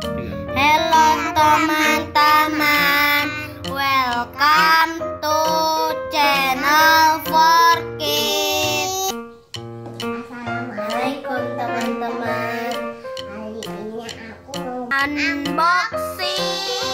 Hello teman-teman, welcome to channel for kids. Assalamualaikum teman-teman. Hari ini aku unboxing